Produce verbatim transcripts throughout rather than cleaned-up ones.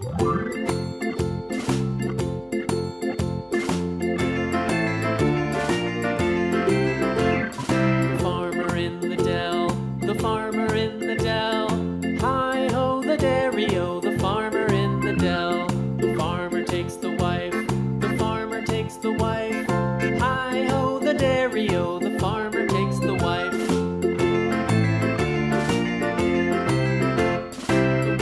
The farmer in the dell, the farmer in the dell. Hi-ho the dairy-o, the farmer in the dell. The farmer takes the wife, the farmer takes the wife. Hi-ho the dairy-o, the farmer takes the wife. The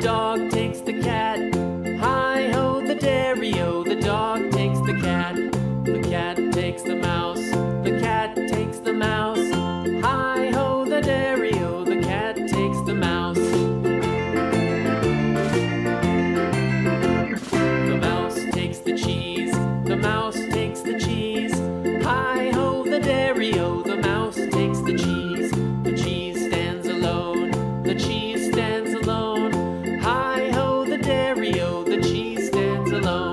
dog takes the cat. Hi-ho the dairy-o, the dog takes the cat. The cat takes the mouse, the cat takes the mouse. Hi-ho the dairy-o, the cat takes the mouse. The mouse takes the cheese, the mouse takes the cheese. Hi-ho the dairy-o, the mouse takes the cheese. The cheese stands alone, the cheese stands alone. Hi-ho the dairy-o, the cheese stands alone.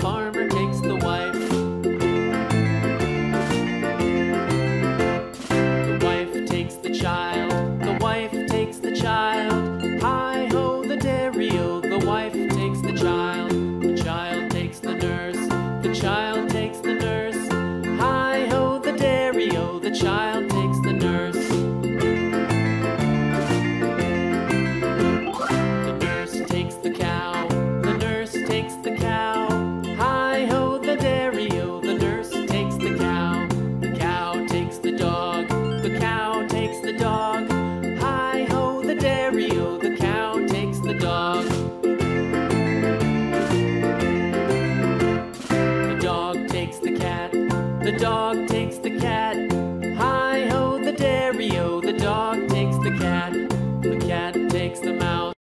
farmer takes the wife. The child takes the nurse. The nurse takes the cow. The nurse takes the cow. Hi-ho the dairy-o, the nurse takes the cow. The cow takes the dog. The cow takes the dog. Hi-ho the dairy-o, the cow takes the dog. The dog takes the cat. The dog takes the cat. Hi-ho the dairy-o, the dog takes the cat. The cat takes the mouse.